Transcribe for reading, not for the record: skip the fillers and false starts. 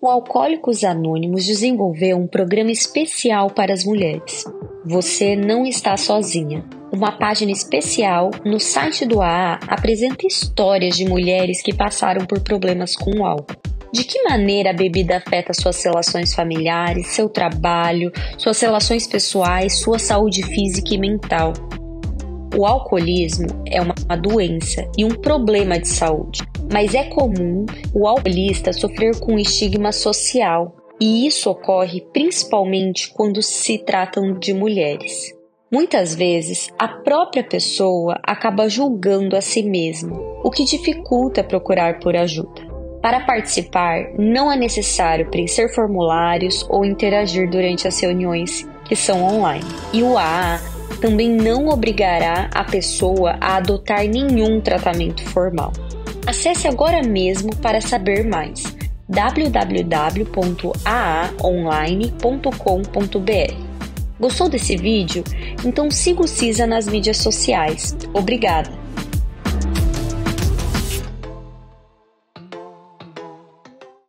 o Alcoólicos Anônimos desenvolveu um programa especial para as mulheres. Você não está sozinha. Uma página especial no site do AA apresenta histórias de mulheres que passaram por problemas com o álcool. De que maneira a bebida afeta suas relações familiares, seu trabalho, suas relações pessoais, sua saúde física e mental. O alcoolismo é uma doença e um problema de saúde, mas é comum o alcoolista sofrer com estigma social, e isso ocorre principalmente quando se tratam de mulheres. Muitas vezes, a própria pessoa acaba julgando a si mesma, o que dificulta procurar por ajuda. Para participar, não é necessário preencher formulários ou interagir durante as reuniões, que são online. E o AA também não obrigará a pessoa a adotar nenhum tratamento formal. Acesse agora mesmo para saber mais: www.aaonline.com.br. Gostou desse vídeo? Então siga o CISA nas mídias sociais. Obrigada!